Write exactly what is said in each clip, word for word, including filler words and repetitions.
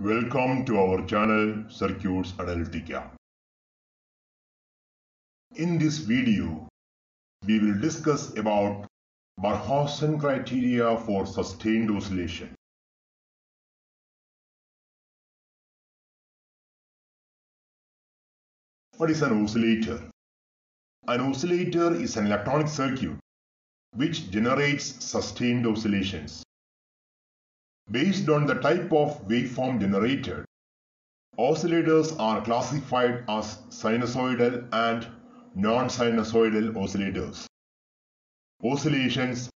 Welcome to our channel Circuits Analytica. In this video, we will discuss about Barkhausen criteria for sustained oscillation. What is an oscillator? An oscillator is an electronic circuit which generates sustained oscillations. Based on the type of waveform generated, oscillators are classified as sinusoidal and non-sinusoidal oscillators. Oscillations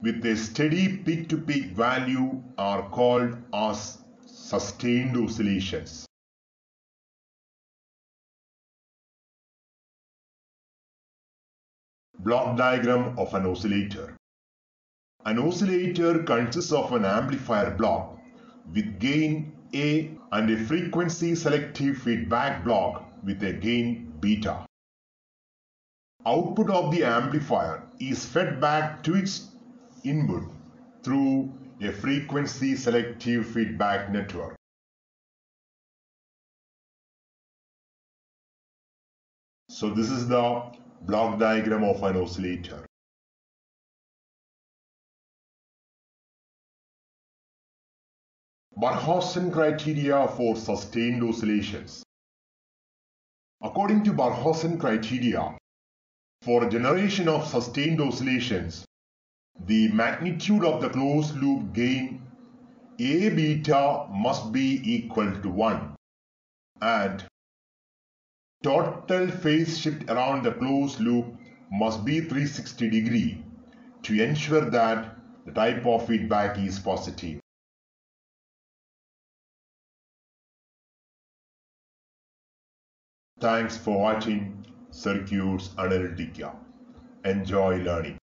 with a steady peak-to-peak value are called as sustained oscillations. Block diagram of an oscillator. An oscillator consists of an amplifier block with gain A and a frequency selective feedback block with a gain beta. Output of the amplifier is fed back to its input through a frequency selective feedback network. So this is the block diagram of an oscillator. Barkhausen criteria for sustained oscillations. According to Barkhausen criteria, for generation of sustained oscillations, the magnitude of the closed loop gain A beta must be equal to one and total phase shift around the closed loop must be three hundred sixty degrees to ensure that the type of feedback is positive. Thanks for watching Circuits Analytica. Enjoy learning.